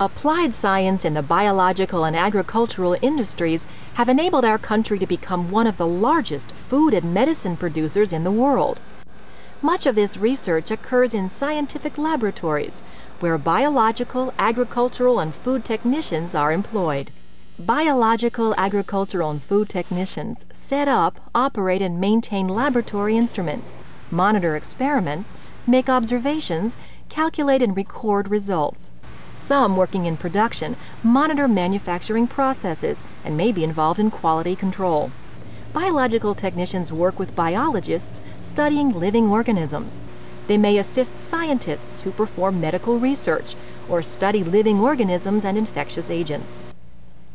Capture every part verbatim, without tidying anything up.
Applied science in the biological and agricultural industries have enabled our country to become one of the largest food and medicine producers in the world. Much of this research occurs in scientific laboratories, where biological, agricultural, and food technicians are employed. Biological, agricultural, and food technicians set up, operate, and maintain laboratory instruments, monitor experiments, make observations, calculate and record results. Some working in production monitor manufacturing processes and may be involved in quality control. Biological technicians work with biologists studying living organisms. They may assist scientists who perform medical research or study living organisms and infectious agents.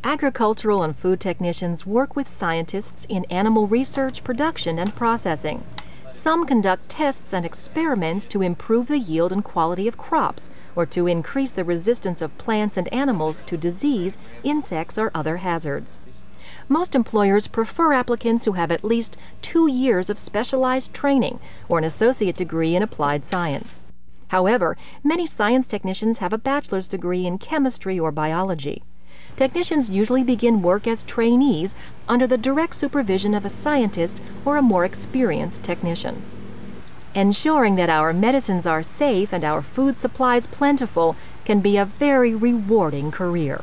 Agricultural and food technicians work with scientists in animal research, production, and processing. Some conduct tests and experiments to improve the yield and quality of crops or to increase the resistance of plants and animals to disease, insects, or other hazards. Most employers prefer applicants who have at least two years of specialized training or an associate degree in applied science. However, many science technicians have a bachelor's degree in chemistry or biology. Technicians usually begin work as trainees under the direct supervision of a scientist or a more experienced technician. Ensuring that our medicines are safe and our food supplies plentiful can be a very rewarding career.